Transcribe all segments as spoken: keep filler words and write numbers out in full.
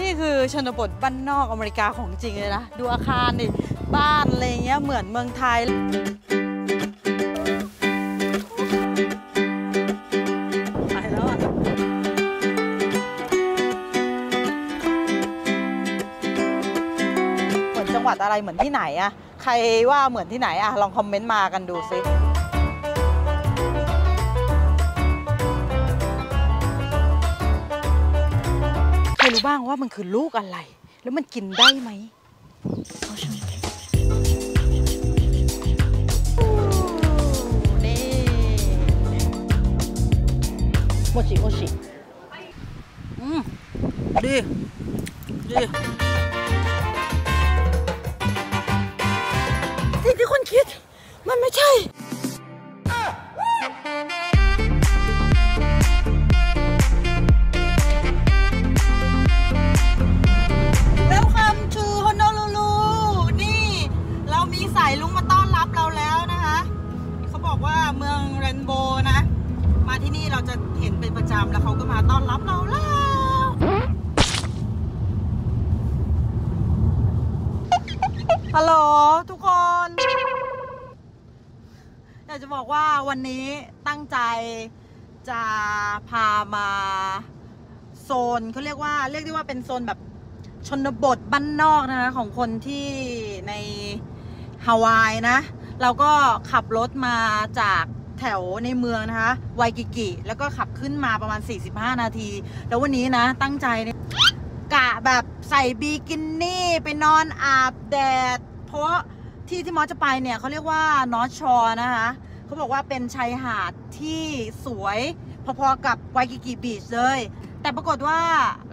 นี่คือชนบทบ้านนอกอเมริกาของจริงเลยนะดูอาคารนี่บ้านอะไรเงี้ยเหมือนเมืองไทยอะไรเหมือนที่ไหนอะใครว่าเหมือนที่ไหนอะลองคอมเมนต์มากันดูซิใครรู้บ้างว่ามันคือลูกอะไรแล้วมันกินได้ไหมนี่โมชิโมชิอืมดีดีสิ่งที่คนคิดมันไม่ใช่แล้วคัมชูฮอนโนลูลูนี่เรามีสายลุงมาต้อนรับเราแล้วนะคะเขาบอกว่าเมืองเรนโบว์นะมาที่นี่เราจะเห็นเป็นประจำแล้วเขาก็มาต้อนรับเราแล้วฮัลโหลทุกคนอยากจะบอกว่าวันนี้ตั้งใจจะพามาโซนเขาเรียกว่าเรียกได้ว่าเป็นโซนแบบชนบทบ้านนอกนะคะของคนที่ในฮาวายนะเราก็ขับรถมาจากแถวในเมืองนะคะไวกิกิแล้วก็ขับขึ้นมาประมาณสี่สิบห้านาทีแล้ววันนี้นะตั้งใจกะแบบใส่บิกินี่ไปนอนอาบแดดเพราะที่ที่มอสจะไปเนี่ยเขาเรียกว่า North Shore นะคะเขาบอกว่าเป็นชายหาดที่สวยพอๆกับไวกิกิบีชเลยแต่ปรากฏว่า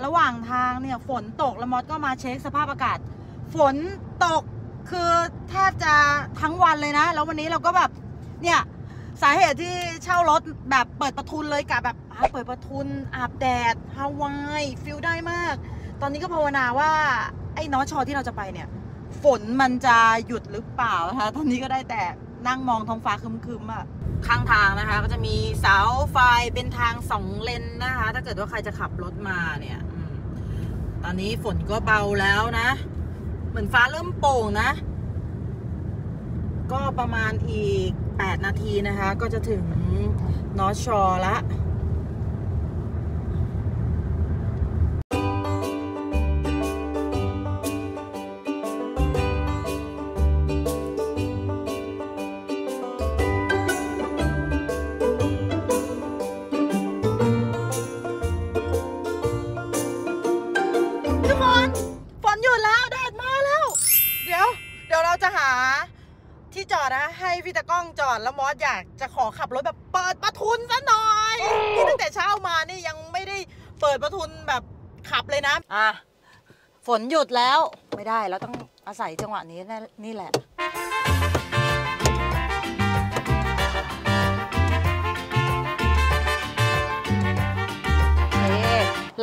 ระหว่างทางเนี่ยฝนตกแล้วมอสก็มาเช็คสภาพอากาศฝนตกคือแทบจะทั้งวันเลยนะแล้ววันนี้เราก็แบบเนี่ยสาเหตุที่เช่ารถแบบเปิดประทุนเลยกะแบบเปิดประทุนอาบแดดฮาวายฟิลได้มากตอนนี้ก็ภาวนาว่าไอ้North Shoreที่เราจะไปเนี่ยฝนมันจะหยุดหรือเปล่านะคะตอนนี้ก็ได้แต่นั่งมองท้องฟ้าครึมๆอ่ะข้างทางนะคะก็จะมีเสาไฟเป็นทางสองเลนนะคะถ้าเกิดว่าใครจะขับรถมาเนี่ยตอนนี้ฝนก็เบาแล้วนะเหมือนฟ้าเริ่มโป่งนะก็ประมาณอีกแปดนาทีนะคะก็จะถึงNorth Shoreละพี่ตะกล้องจอดแล้วมอสอยากจะขอขับรถแบบเปิดประทุนซะหน่อยนี่ตั้งแต่เช้ามานี่ยังไม่ได้เปิดประทุนแบบขับเลยนะอ่ะฝนหยุดแล้วไม่ได้แล้วต้องอาศัยจังหวะนี้นี่แห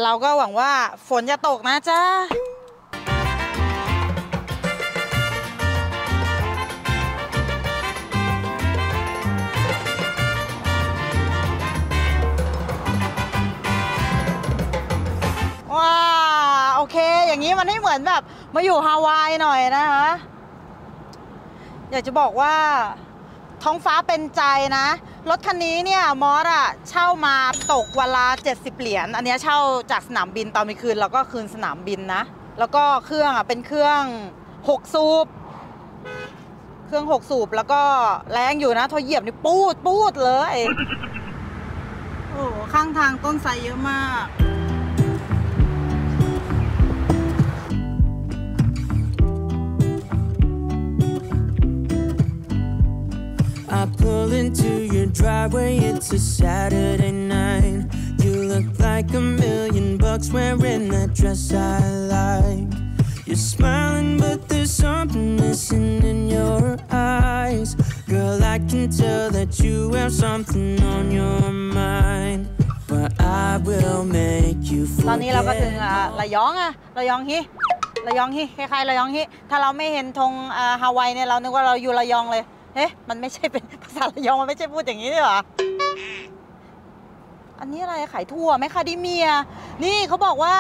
ละเราก็หวังว่าฝนจะตกนะจ๊ะว้าโอเคอย่างนี้มันไม่เหมือนแบบมาอยู่ฮาวายหน่อยนะคะอยากจะบอกว่าท้องฟ้าเป็นใจนะรถคันนี้เนี่ยมอสอะเช่ามาตกวันละเจ็ดสิบเหรียญอันนี้เช่าจากสนามบินตอนมีคืนแล้วก็คืนสนามบินนะแล้วก็เครื่องอะเป็นเครื่องหกสูบเครื่องหกสูบแล้วก็แรงอยู่นะทอเหยียบนี่ปูดปูดเลยโอ้ข้างทางต้นไทรเยอะมากI pull into your driveway, it's a Saturday night. You look like a million bucks wearing that dress I like. You're smiling, but there's something missing in your eyes. Girl, I can tell that you have something on your mind, but I will make you forget. ตอนนี้เราก็ถึงระยองอะระยองฮิระยองฮิคล้ายๆระยองฮิถ้าเราไม่เห็นธงฮาวายเนี่ยเรานึกว่าเราอยู่ระยองเลยเฮ้ยมันไม่ใช่เป็นภาษาระยองมันไม่ใช่พูดอย่างนี้ด้วยหรออันนี้อะไรขายถั่วไหมคะดิเมียนี่เขาบอกว่า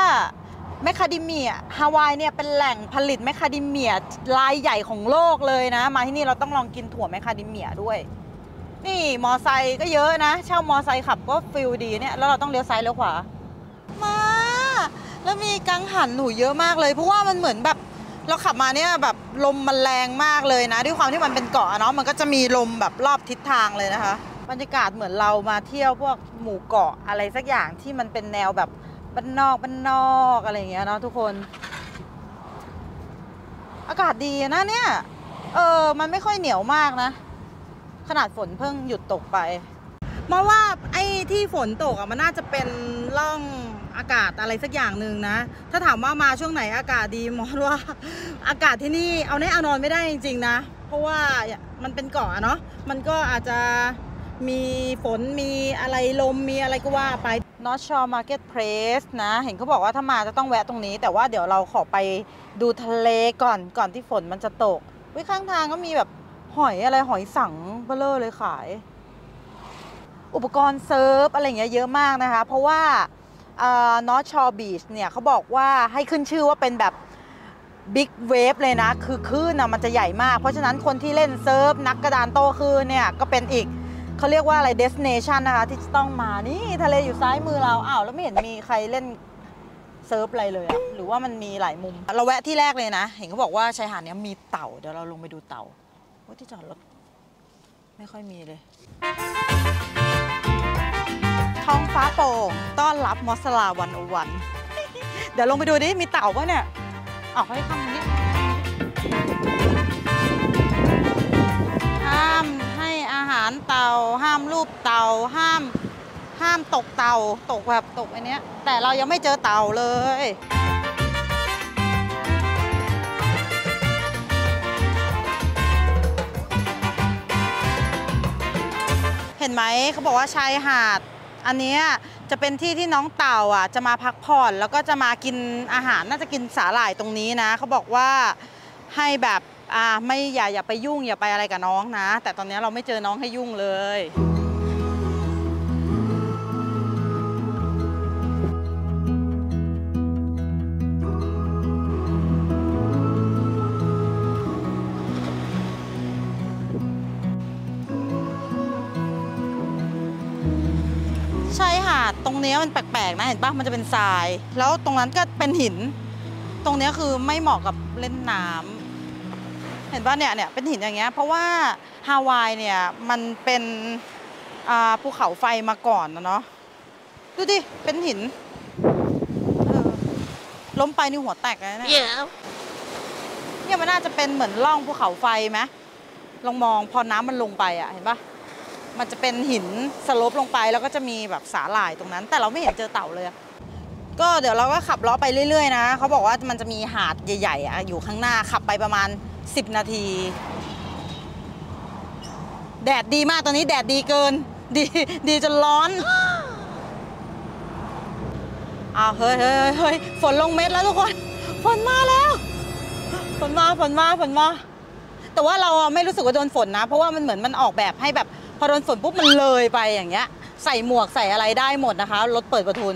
แมคคาเดเมียฮาวายเนี่ยเป็นแหล่งผลิตแมคคาเดเมียรายใหญ่ของโลกเลยนะมาที่นี่เราต้องลองกินถั่วแมคคาเดเมียด้วยนี่มอไซค์ก็เยอะนะเช่ามอไซค์ขับก็ฟิลดีเนี่ยแล้วเราต้องเลี้ยวซ้ายเลี้ยวขวามาแล้วมีกังหันหนูเยอะมากเลยเพราะว่ามันเหมือนแบบเราขับมาเนี่ยแบบลมมันแรงมากเลยนะด้วยความที่มันเป็นเกาะเนาะมันก็จะมีลมแบบรอบทิศทางเลยนะคะบรรยากาศเหมือนเรามาเที่ยวพวกหมู่เกาะอะไรสักอย่างที่มันเป็นแนวแบบบ้านนอกบ้านนอกอะไรอย่างเงี้ยเนาะทุกคนอากาศดีนะเนี่ยเออมันไม่ค่อยเหนียวมากนะขนาดฝนเพิ่งหยุดตกไปมาว่าไอ้ที่ฝนตกอ่ะมันน่าจะเป็นร่องอากาศอะไรสักอย่างหนึ่งนะถ้าถามว่ามาช่วงไหนอากาศดีมองว่าอากาศที่นี่เอาแน่เอานอนไม่ได้จริงๆนะเพราะว่ามันเป็นเกาะเนาะมันก็อาจจะมีฝนมีอะไรลมมีอะไรก็ว่าไป North Shore Market Place นะเห็นเขาบอกว่าถ้ามาจะต้องแวะตรงนี้แต่ว่าเดี๋ยวเราขอไปดูทะเลก่อนก่อนที่ฝนมันจะตกวิข้างทางก็มีแบบหอยอะไรหอยสังเบลอเลยขายอุปกรณ์เซิร์ฟอะไรอย่างเงี้ยเยอะมากนะคะเพราะว่า North Shore Beach เนี่ยเขาบอกว่าให้ขึ้นชื่อว่าเป็นแบบบิ๊กเวฟเลยนะคือคลื่นนะมันจะใหญ่มากเพราะฉะนั้นคนที่เล่นเซิร์ฟนักกระดานโต้คลื่นเนี่ยก็เป็นอีกเขาเรียกว่าอะไร destination นะคะที่จะต้องมานี่ทะเลอยู่ซ้ายมือเราอ้าวแล้วไม่เห็นมีใครเล่นเซิร์ฟอะไรเลยอะหรือว่ามันมีหลายมุมเราแวะที่แรกเลยนะเห็นเขาบอกว่าชายหาดเนี้ยมีเต่าเดี๋ยวเราลงไปดูเต่าว่าที่จอดรถไม่ค่อยมีเลยท้องฟ้าโปร่งต้อนรับมอสลาวันอวันเดี๋ยวลงไปดูดิมีเต่าป่ะเนี่ยออกให้ข้ามนิดห้ามให้อาหารเต่าห้ามรูปเต่าห้ามห้ามตกเต่าตกแบบตกอันเนี้ยแต่เรายังไม่เจอเต่าเลยเห็นไหมเขาบอกว่าชายหาดอันนี้จะเป็นที่ที่น้องเต่าอ่ะจะมาพักผ่อนแล้วก็จะมากินอาหารน่าจะกินสาหร่ายตรงนี้นะเขาบอกว่าให้แบบอ่าไม่อย่าอย่าไปยุ่งอย่าไปอะไรกับน้องนะแต่ตอนนี้เราไม่เจอน้องให้ยุ่งเลยชายหาดตรงนี้มันแปลกๆนะเห็นป่ะมันจะเป็นทรายแล้วตรงนั้นก็เป็นหินตรงนี้คือไม่เหมาะกับเล่นน้ำเห็นป่ะเนี่ยเนี่ยเป็นหินอย่างเงี้ยเพราะว่าฮาวายเนี่ยมันเป็นภูเขาไฟมาก่อนนะเนาะดูดิเป็นหินล้มไปนี่หัวแตกเลยนะ yeah. เนี่ยมันน่าจะเป็นเหมือนร่องภูเขาไฟไหมลองมองพอน้ำมันลงไปอ่ะเห็นป่ะมันจะเป็นหินสโลปลงไปแล้วก็จะมีแบบสาหร่ายตรงนั้นแต่เราไม่เห็นเจอเต่าเลยก็เดี๋ยวเราก็ขับเลาะไปเรื่อยๆนะเขาบอกว่ามันจะมีหาดใหญ่ๆอยู่ข้างหน้าขับไปประมาณสิบนาทีแดดดีมากตอนนี้แดดดีเกินดีดีจนร้อนอ้าวเฮ้ยเฮ้ยเฮ้ยฝนลงเม็ดแล้วทุกคนฝนมาแล้วฝนมาฝนมาฝนมาแต่ว่าเราไม่รู้สึกว่าโดนฝนนะเพราะว่ามันเหมือนมันออกแบบให้แบบพอโดนฝนปุ๊บมันเลยไปอย่างเงี้ยใส่หมวกใส่อะไรได้หมดนะคะรถเปิดประทุน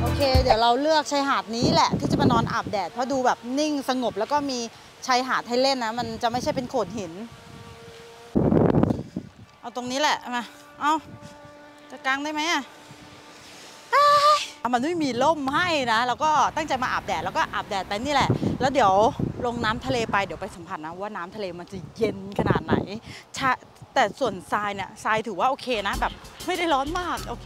โอเคเดี๋ยวเราเลือกชายหาดนี้แหละที่จะมานอนอาบแดดเพราะดูแบบนิ่งสงบแล้วก็มีชายหาดให้เล่นนะมันจะไม่ใช่เป็นโขดหินเอาตรงนี้แหละมาเอาจะกางได้ไหมอะมันไม่มีร่มให้นะแล้วก็ตั้งใจมาอาบแดดแล้วก็อาบแดดไปนี่แหละแล้วเดี๋ยวลงน้ำทะเลไปเดี๋ยวไปสัมผัสนะว่าน้ำทะเลมันจะเย็นขนาดไหนแต่ส่วนทรายเนี่ยทรายถือว่าโอเคนะแบบไม่ได้ร้อนมากโอเค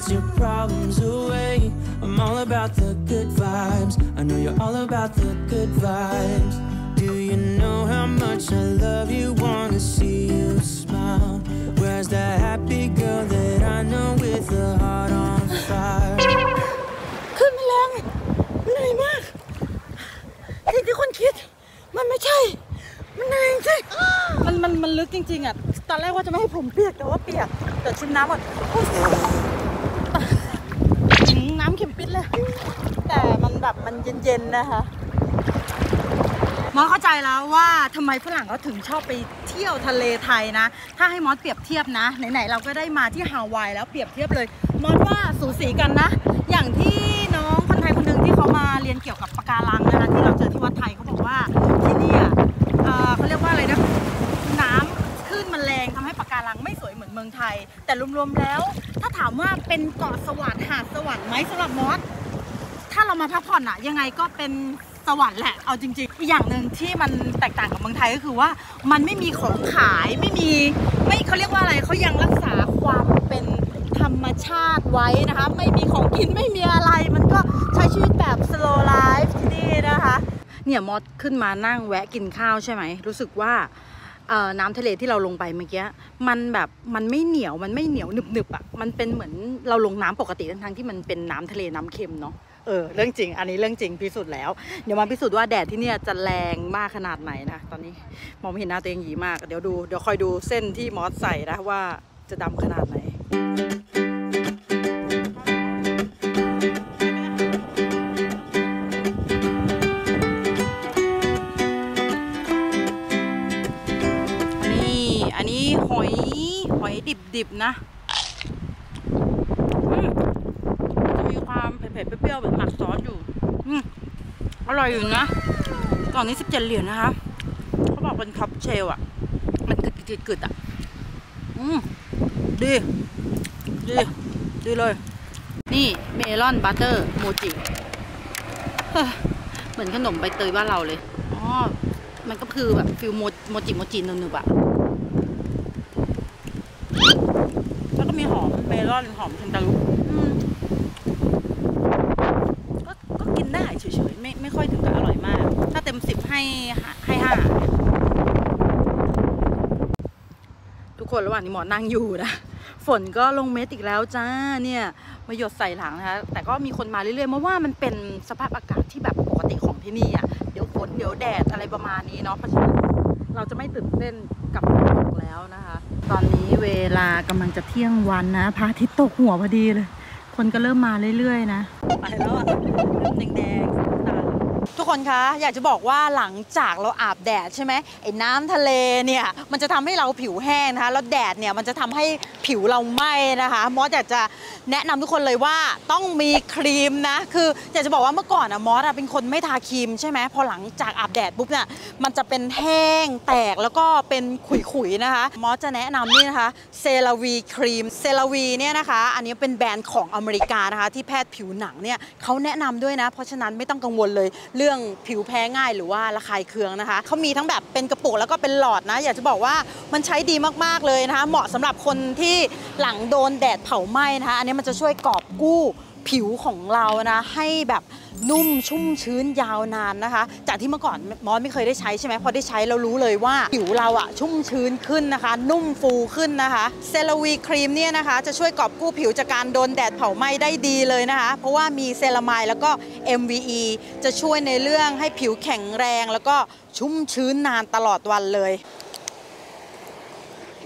dance your problems away. I'm all about the good vibes. I know you're all about the good vibes. Do you know how much I love you? Wanna see you smile. Where's that happy girl that I know with a heart on fire? ขึ้นมาแรงเหนื่อยมากสิ่งที่คนคิดมันไม่ใช่มันเหนื่อยจริงมันมันมันลึกจริงๆอ่ะตอนแรกว่าจะไม่ให้ผมเปียกแต่ว่าเปียกแต่ชิมน้ำก่อนน้ำเข็มปิดเลยแต่มันแบบมันเย็นๆนะคะมอสเข้าใจแล้วว่าทำไมฝรั่งเขาถึงชอบไปเที่ยวทะเลไทยนะถ้าให้มอสเปรียบเทียบนะไหนๆเราก็ได้มาที่ฮาวายแล้วเปรียบเทียบเลยมอสว่าสูสีกันนะอย่างที่น้องคนไทยคนหนึ่งที่เขามาเรียนเกี่ยวกับปะการังนะคะที่เราเจอที่วัดไทยเขาบอกว่าที่นี่เขาเรียกว่าอะไรนะน้ำรังไม่สวยเหมือนเมืองไทยแต่รวมๆแล้วถ้าถามว่าเป็นเกาะสวรรค์หาดสวรรค์ไหมสำหรับมอสถ้าเรามาพักผ่อนอะยังไงก็เป็นสวรรค์แหละเอาจริงๆอีกอย่างหนึ่งที่มันแตกต่างกับเมืองไทยก็คือว่ามันไม่มีของขายไม่มีไม่เขาเรียกว่าอะไรเขายังรักษาความเป็นธรรมชาติไว้นะคะไม่มีของกินไม่มีอะไรมันก็ใช้ชีวิตแบบ slow life ที่นี่นะคะเนี่ยมอสขึ้นมานั่งแวะกินข้าวใช่ไหมรู้สึกว่าน้ำทะเลที่เราลงไปเมื่อกี้มันแบบมันไม่เหนียวมันไม่เหนียวหนึบๆอ่ะมันเป็นเหมือนเราลงน้ำปกติทั้งๆที่มันเป็นน้ำทะเลน้ำเค็มเนาะเออเรื่องจริงอันนี้เรื่องจริงพิสูจน์แล้วเดี๋ยวมาพิสูจน์ว่าแดดที่เนี่ยจะแรงมากขนาดไหนนะตอนนี้มองไม่เห็นหน้าตัวเองหยีมากเดี๋ยวดูเดี๋ยวคอยดูเส้นที่มอสใส่นะว่าจะดำขนาดไหนดิบนะจะมีความเผ็ดๆเปรี้ยวๆแบบหมักซอสอยู่อร่อยอยู่นะกล่องนี้สิบเจ็ดเหรียญนะคะเขาบอกเป็นคัพเชลอ่ะมันกึดกึดกึดอ่ะดีดีดีเลยนี่เมลอนบัตเตอร์โมจิเหมือนขนมใบเตยบ้านเราเลยอ๋อมันก็คือแบบฟิลโมโมจิโมจิหนึบๆอ่ะเมลอนหอมเทนตาลูปก็ก็กินได้เฉยๆไม่ไม่ค่อยถึงกับอร่อยมากถ้าเต็มสิบให้ให้ห้าทุกคนระหว่างนี้หมอนั่งอยู่นะฝนก็ลงเม็ดอีกแล้วจ้าเนี่ยมาหยดใส่หลังนะคะแต่ก็มีคนมาเรื่อยๆเพราะว่ามันเป็นสภาพอากาศที่แบบปกติของที่นี่อ่ะเดี๋ยวฝนเดี๋ยวแดดอะไรประมาณนี้เนาะเพราะฉะนั้นเราจะไม่ตื่นเต้นกับฝนตกแล้วนะคะตอนนี้เวลากำลังจะเที่ยงวันนะพระอาทิตย์ตกหัวพอดีเลยคนก็เริ่มมาเรื่อยๆนะไปแล้วอะเริ่มแดงๆทุกคนคะอยากจะบอกว่าหลังจากเราอาบแดดใช่ไหมไอ้น้ำทะเลเนี่ยมันจะทำให้เราผิวแห้งนะคะแล้วแดดเนี่ยมันจะทำให้ผิวเราไหม้นะคะมอสอยากจะแนะนำทุกคนเลยว่าต้องมีครีมนะคืออยากจะบอกว่าเมื่อก่อนอะมอสเป็นคนไม่ทาครีมใช่ไหมพอหลังจากอาบแดดปุ๊บเนี่ยมันจะเป็นแห้งแตกแล้วก็เป็นขุยๆนะคะมอสจะแนะนำนี่นะคะเซราวีครีมเซราวีเนี่ยนะคะอันนี้เป็นแบรนด์ของอเมริกานะคะที่แพทย์ผิวหนังเนี่ยเขาแนะนำด้วยนะเพราะฉะนั้นไม่ต้องกังวลเลยเรื่องผิวแพ้ง่ายหรือว่าระคายเคืองนะคะเขามีทั้งแบบเป็นกระปุกแล้วก็เป็นหลอดนะอยากจะบอกว่ามันใช้ดีมากๆเลยนะคะเหมาะสำหรับคนที่หลังโดนแดดเผาไหม้นะคะอันนี้มันจะช่วยกอบกู้ผิวของเรานะให้แบบนุ่มชุ่มชื้นยาวนานนะคะจากที่เมื่อก่อนมอสไม่เคยได้ใช้ใช่ไหมพอได้ใช้เรารู้เลยว่าผิวเราอะชุ่มชื้นขึ้นนะคะนุ่มฟูขึ้นนะคะเซราวีครีมเนี่ยนะคะจะช่วยกอบกู้ผิวจากการโดนแดดเผาไหม้ได้ดีเลยนะคะเพราะว่ามีเซรามายแล้วก็ เอ็ม วี อี จะช่วยในเรื่องให้ผิวแข็งแรงแล้วก็ชุ่มชื้นนานตลอดวันเลย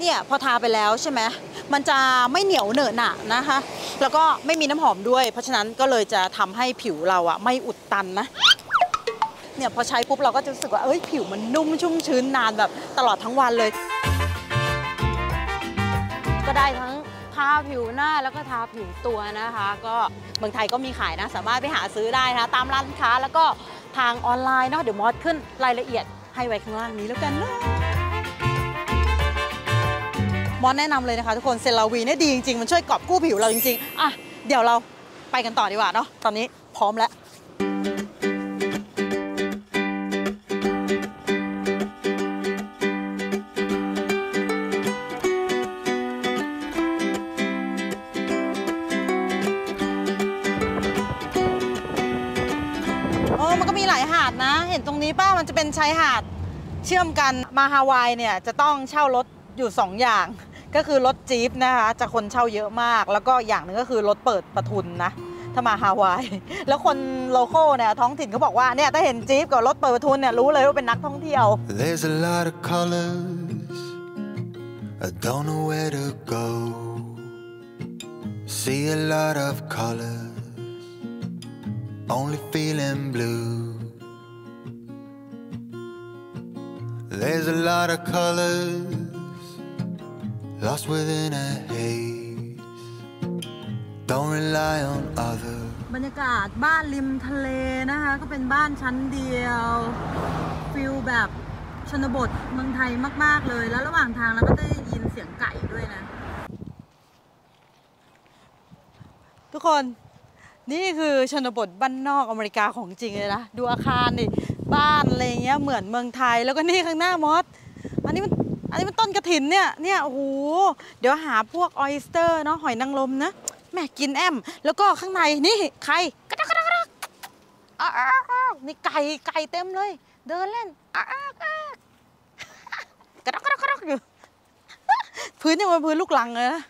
เนี่ยพอทาไปแล้วใช่ไหมมันจะไม่เหนียวเหนอะหนะนะคะแล้วก็ไม่มีน้ำหอมด้วยเพราะฉะนั้นก็เลยจะทำให้ผิวเราอะไม่อุดตันนะเนี่ยพอใช้ปุ๊บเราก็จะรู้สึกว่าเอ้ยผิวมันนุ่มชุ่มชื้นนานแบบตลอดทั้งวันเลยก็ได้ทั้งทาผิวหน้าแล้วก็ทาผิวตัวนะคะก็เมืองไทยก็มีขายนะสามารถไปหาซื้อได้นะตามร้านค้าแล้วก็ทางออนไลน์เนาะเดี๋ยวมอสขึ้นรายละเอียดให้ไว้ข้างล่างนี้แล้วกันนะมอสแนะนำเลยนะคะทุกคนเซราวีเนี่ยดีจริงๆมันช่วยกอบกู้ผิวเราจริงๆอ่ะเดี๋ยวเราไปกันต่อดีกว่าเนาะตอนนี้พร้อมแล้ว หลายหาดนะเห็นตรงนี้ป้ามันจะเป็นชายหาดเชื่อมกันมาฮาวายเนี่ยจะต้องเช่ารถอยู่สองอย่างก็คือรถจี๊ปนะคะจะคนเช่าเยอะมากแล้วก็อย่างหนึ่งก็คือรถเปิดประทุนนะถ้ามาฮาวายแล้วคนโลโก้เนี่ยท้องถิ่นเขาบอกว่าเนี่ยถ้าเห็นจี๊ปกับรถเปิดประทุนเนี่ยรู้เลยว่าเป็นนักท่องเที่ยว There's a lot of colors I don't know where to go See a lot of colors only feeling blue There's a lot of colors lost within a haze don't rely on others บรรยากาศบ้านริมทะเลนะคะก็เป็นบ้านชั้นเดียวฟิลแบบชนบทเมืองไทยมากๆเลยแล้วระหว่างทางเราก็ได้ยินเสียงไก่ด้วยนะทุกคนนี่คือชนบทบ้านนอกอเมริกาของจริงเลยนะดูอาคารนี่บ้านอะไรเงี้ยเหมือนเมืองไทยแล้วก็นี่ข้างหน้ามอสอันนี้มันอันนี้มันต้นกระถินเนี่ยเนี่ยโอ้โหเดี๋ยวหาพวกออยสเตอร์เนาะหอยนางรมนะแม่กินแอมแล้วก็ข้างในนี่ไข่กระดักกระดักกระดักอ้าวนี่ไก่ไก่เต็มเลยเดินเล่นอ้าวกระดักกระดักกระดักอยู่พื้นเนี่ยมันพื้นลูกลังเลยนะ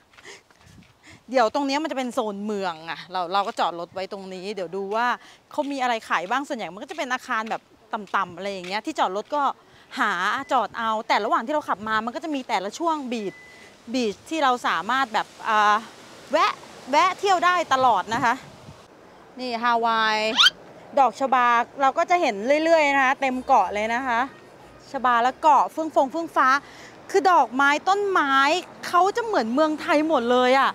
เดี๋ยวตรงนี้มันจะเป็นโซนเมืองอะเราเราก็จอดรถไว้ตรงนี้เดี๋ยวดูว่าเขามีอะไรขายบ้างส่วนใหญ่มันก็จะเป็นอาคารแบบต่ำๆอะไรอย่างเงี้ยที่จอดรถก็หาจอดเอาแต่ระหว่างที่เราขับมามันก็จะมีแต่ละช่วงบีชบีชที่เราสามารถแบบแวะแวะเที่ยวได้ตลอดนะคะนี่ฮาวายดอกชบาเราก็จะเห็นเรื่อยๆนะคะเต็มเกาะเลยนะคะชบาและเกาะเฟื่องฟงเฟื่องฟ้าคือดอกไม้ต้นไม้เขาจะเหมือนเมืองไทยหมดเลยอ่ะ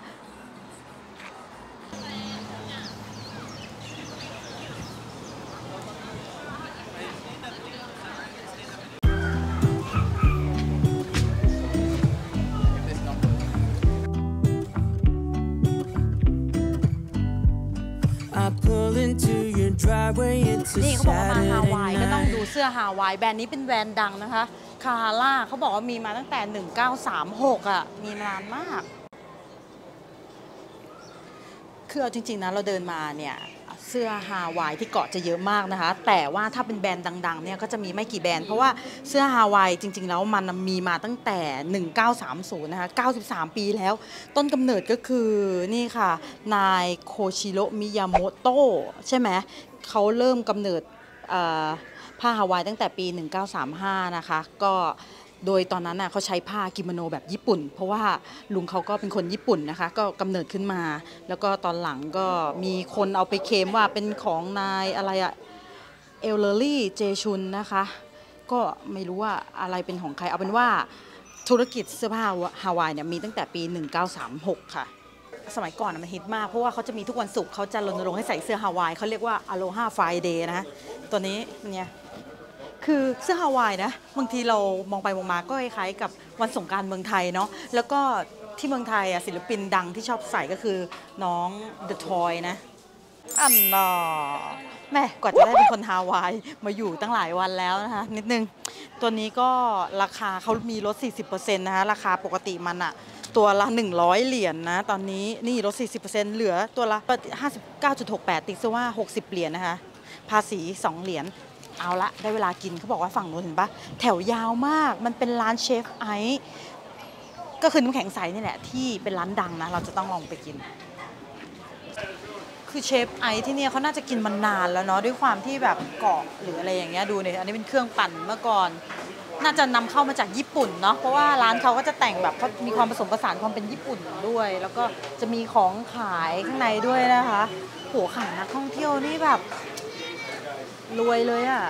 นี่เขาบอกว่ามาฮาวายก็ต้องดูเสื้อฮาวายแบรนด์นี้เป็นแบรนด์ดังนะคะคาร่าเขาบอกว่ามีมาตั้งแต่หนึ่งเก้าสามหกอ่ะมีนานมากคือเอาจริงๆนะเราเดินมาเนี่ยเสื้อฮาวายที่เกาะจะเยอะมากนะคะแต่ว่าถ้าเป็นแบรนด์ดังๆเนี่ยก็จะมีไม่กี่แบรนด์เพราะว่าเสื้อฮาวายจริงๆแล้วมันมีมาตั้งแต่หนึ่งเก้าสามศูนย์นะคะเก้าสิบสามปีแล้วต้นกำเนิดก็คือนี่ค่ะนายโคชิโระมิยาโมโตะใช่ไหมเขาเริ่มกำเนิดผ้าฮาวายตั้งแต่ปีหนึ่งเก้าสามห้านะคะก็โดยตอนนั้นน่ะเขาใช้ผ้ากิโมโนแบบญี่ปุ่นเพราะว่าลุงเขาก็เป็นคนญี่ปุ่นนะคะก็กำเนิดขึ้นมาแล้วก็ตอนหลังก็มีคนเอาไปเคลมว่าเป็นของนายอะไรอะเอลเลอรี่เจชุนนะคะก็ไม่รู้ว่าอะไรเป็นของใครเอาเป็นว่าธุรกิจเสื้อผ้าฮาวายเนี่ยมีตั้งแต่ปีหนึ่งเก้าสามหกค่ะสมัยก่อนมันฮิตมากเพราะว่าเขาจะมีทุกวันศุกร์เขาจะรณรงค์ให้ใส่เสื้อฮาวายเขาเรียกว่าอโลฮาไฟเดย์นะตัวนี้เนี่ยคือเสื้อฮาวายนะบางทีเรามองไปมองมาก็คล้ายๆกับวันสงกรานต์เมืองไทยเนาะแล้วก็ที่เมืองไทยอ่ะศิลปินดังที่ชอบใส่ก็คือน้องเดอะทอยนะอันนอแม่กว่าจะได้เป็นคนฮาวายมาอยู่ตั้งหลายวันแล้วนะคะนิดนึงตัวนี้ก็ราคาเขามีลด สี่สิบเปอร์เซ็นต์ นะคะราคาปกติมันอะตัวละหนึ่งร้อยเหรียญ นะตอนนี้นี่ลด สี่สิบเปอร์เซ็นต์ เหลือตัวละ ห้าสิบเก้าจุดหกแปด ติ๊กซะว่าหกสิบเหรียญ นะคะภาษีสองเหรียญเอาละได้เวลากินเขาบอกว่าฝั่งนู้นเห็นปะแถวยาวมากมันเป็นร้านเชฟไอซ์ก็คือน้ำแข็งใสนี่แหละที่เป็นร้านดังนะเราจะต้องลองไปกินคือเชฟไอซ์ที่เนี่ยเขาน่าจะกินมานานแล้วเนาะด้วยความที่แบบเกาะหรืออะไรอย่างเงี้ยดูเนี่ยอันนี้เป็นเครื่องปั่นเมื่อก่อนน่าจะนำเข้ามาจากญี่ปุ่นเนาะเพราะว่าร้านเขาก็จะแต่งแบบเขามีความผสมผสานความเป็นญี่ปุ่นด้วยแล้วก็จะมีของขายข้างในด้วยนะคะโหขายนักท่องเที่ยวนี่แบบรวยเลยอ่ะ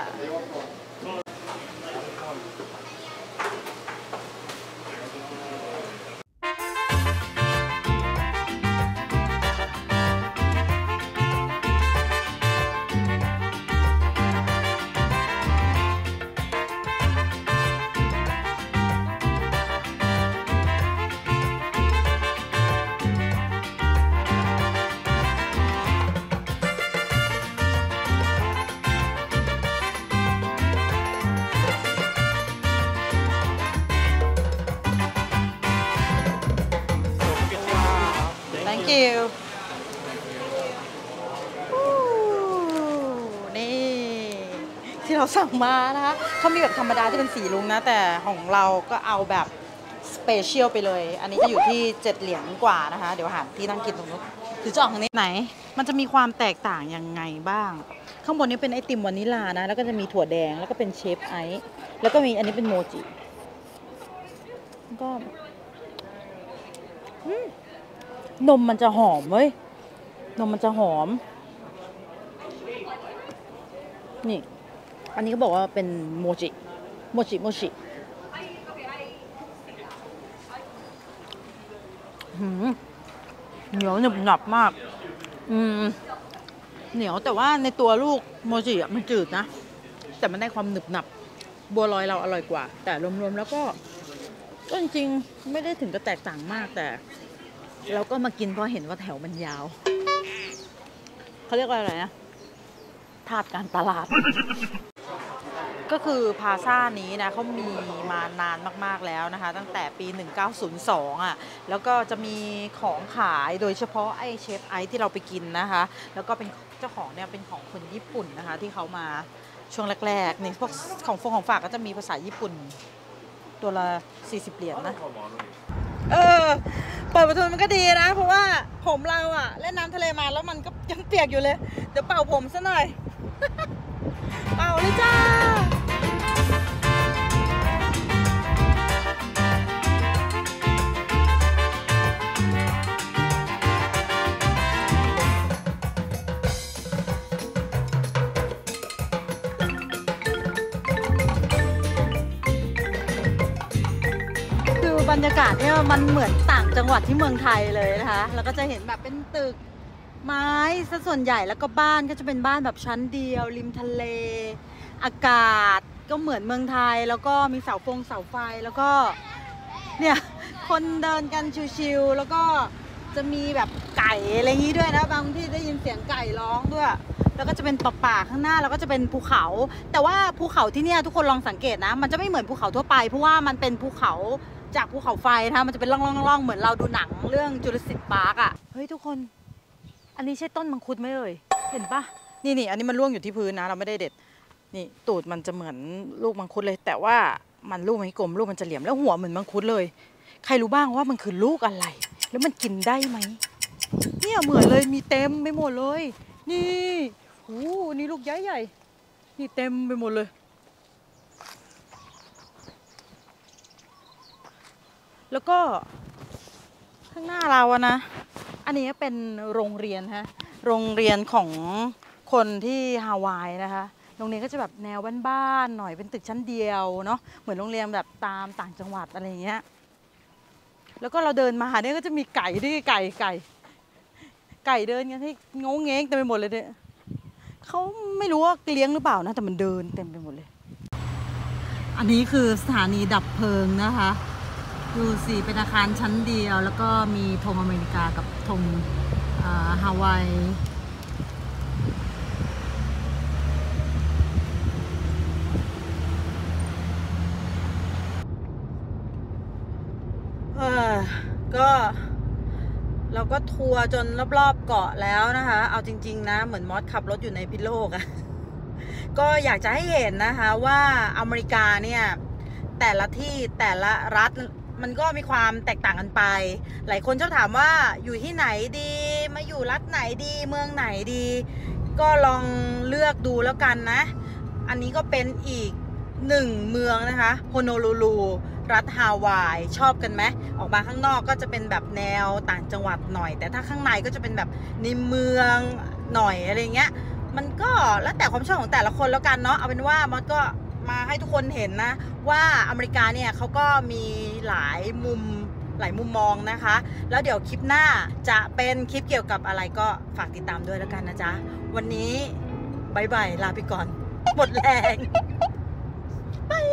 ที่เราสั่งมานะคะเขามีแบบธรรมดาที่เป็นสีรุ้งนะแต่ของเราก็เอาแบบสเปเชียลไปเลยอันนี้จะอยู่ที่เจ็ดเหรียญกว่านะคะเดี๋ยวหาที่นั่งกินตรงนู้นหรือจะออกทางนี้ไหนมันจะมีความแตกต่างยังไงบ้างข้างบนนี้เป็นไอติมวานิลานะแล้วก็จะมีถั่วแดงแล้วก็เป็นเชฟไอซ์แล้วก็มีอันนี้เป็นโมจิก็นมมันจะหอมเว้ยนมมันจะหอมนี่อันนี้ก็บอกว่าเป็นโมจิโมจิโมจิเหนียวหนึบหนับมากอืมเหนียวแต่ว่าในตัวลูกโมจิอ่ะมันจืดนะแต่มันได้ความหนึบหนับบัวลอยเราอร่อยกว่าแต่รวมๆแล้วก็ก็จริงๆไม่ได้ถึงกับแตกต่างมากแต่เราก็มากินเพราะเห็นว่าแถวมันยาวเขาเรียกว่าอะไรนะทาสการตลาด ก็คือพาซ่านี้นะเขามีมานานมากๆแล้วนะคะตั้งแต่ปีหนึ่งเก้าศูนย์สองอ่ะแล้วก็จะมีของขายโดยเฉพาะไอเชฟไอที่เราไปกินนะคะแล้วก็เป็นเจ้าของเนี่ยเป็นของคนญี่ปุ่นนะคะที่เขามาช่วงแรกๆนี่พวกของฟงของฝากก็จะมีภาษาญี่ปุ่นตัวละสี่สิบเหรียญ นะเออเปิดประตูมันก็ดีนะเพราะว่าผมเราอ่ะเล่นน้ำทะเลมาแล้วมันก็ยังเปียกอยู่เลยเดี๋ยวเป่าผมซะหน่อยเป่าเลยจ้าคือบรรยากาศเนี่ยมันเหมือนต่างจังหวัดที่เมืองไทยเลยนะคะแล้วก็จะเห็นแบบเป็นตึกไม้ซะส่วนใหญ่แล้วก็บ้านก็จะเป็นบ้านแบบชั้นเดียวริมทะเลอากาศก็เหมือนเมืองไทยแล้วก็มีเสาฟงเสาไฟแล้วก็เนี่ยคนเดินกันชิวๆแล้วก็จะมีแบบไก่อะไรอย่างนี้ด้วยนะบางที่ได้ยินเสียงไก่ร้องด้วยแล้วก็จะเป็นป่าๆข้างหน้าแล้วก็จะเป็นภูเขาแต่ว่าภูเขาที่เนี่ยทุกคนลองสังเกตนะมันจะไม่เหมือนภูเขาทั่วไปเพราะว่ามันเป็นภูเขาจากภูเขาไฟนะคะมันจะเป็นร่องๆเหมือนเราดูหนังเรื่องจูราสสิคพาร์คอ่ะเฮ้ยทุกคนอันนี้ใช่ต้นมังคุดไหมเอ่ยเห็นปะนี่นี่อันนี้มันร่วงอยู่ที่พื้นนะเราไม่ได้เด็ดนี่ตูดมันจะเหมือนลูกมังคุดเลยแต่ว่ามันลูกมันกลมลูกมันจะเหลี่ยมแล้วหัวเหมือนมังคุดเลยใครรู้บ้างว่ามันคือลูกอะไรแล้วมันกินได้ไหมเนี่ยเหมือนเลยมีเต็มไปหมดเลยนี่โอ้นี่ลูกใหญ่ใหญ่นี่เต็มไปหมดเลยแล้วก็ข้างหน้าเราอะนะอันนี้เป็นโรงเรียนฮะโรงเรียนของคนที่ฮาวายนะคะโรงเรียนก็จะแบบแนวบ้านๆหน่อยเป็นตึกชั้นเดียวเนาะเหมือนโรงเรียนแบบตามต่างจังหวัดอะไรเงี้ยแล้วก็เราเดินมาเนี่ยก็จะมีไก่ที่ไก่ไก่ไก่เดินกันที่งงเงงเต็มไปหมดเลยเนี่ยเขาไม่รู้ว่าเลี้ยงหรือเปล่านะแต่มันเดินเต็มไปหมดเลยอันนี้คือสถานีดับเพลิงนะคะดูสิเป็นอาคารชั้นเดียวแล้วก็มีธงอเมริกากับธงฮาวายเออก็เราก็ทัวร์จนรอบๆเกาะแล้วนะคะเอาจริงๆนะเหมือนมอสขับรถอยู่ในพิษโลกอะก็อยากจะให้เห็นนะคะว่าอเมริกาเนี่ยแต่ละที่แต่ละรัฐมันก็มีความแตกต่างกันไปหลายคนชอบถามว่าอยู่ที่ไหนดีมาอยู่รัฐไหนดีเมืองไหนดีก็ลองเลือกดูแล้วกันนะอันนี้ก็เป็นอีกหนึ่งเมืองนะคะโฮโนลูลูรัฐฮาวายชอบกันไหมออกมาข้างนอกก็จะเป็นแบบแนวต่างจังหวัดหน่อยแต่ถ้าข้างในก็จะเป็นแบบในเมืองหน่อยอะไรเงี้ยมันก็แล้วแต่ความชอบของแต่ละคนแล้วกันเนาะเอาเป็นว่ามอสก็มาให้ทุกคนเห็นนะว่าอเมริกาเนี่ยเขาก็มีหลายมุมหลายมุมมองนะคะแล้วเดี๋ยวคลิปหน้าจะเป็นคลิปเกี่ยวกับอะไรก็ฝากติดตามด้วยแล้วกันนะจ๊ะวันนี้บายบายลาไปก่อนหมดแรงบาย